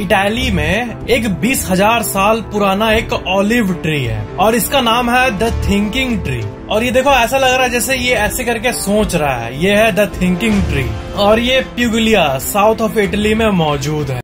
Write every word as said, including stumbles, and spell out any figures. Italy में एक बीस हजार साल पुराना एक ऑलिव ट्री है और इसका नाम है द थिंकिंग ट्री। और ये देखो ऐसा लग रहा है जैसे ये ऐसे करके सोच रहा है। ये है द थिंकिंग ट्री और ये प्यूग्लिया साउथ ऑफ इटली में मौजूद है।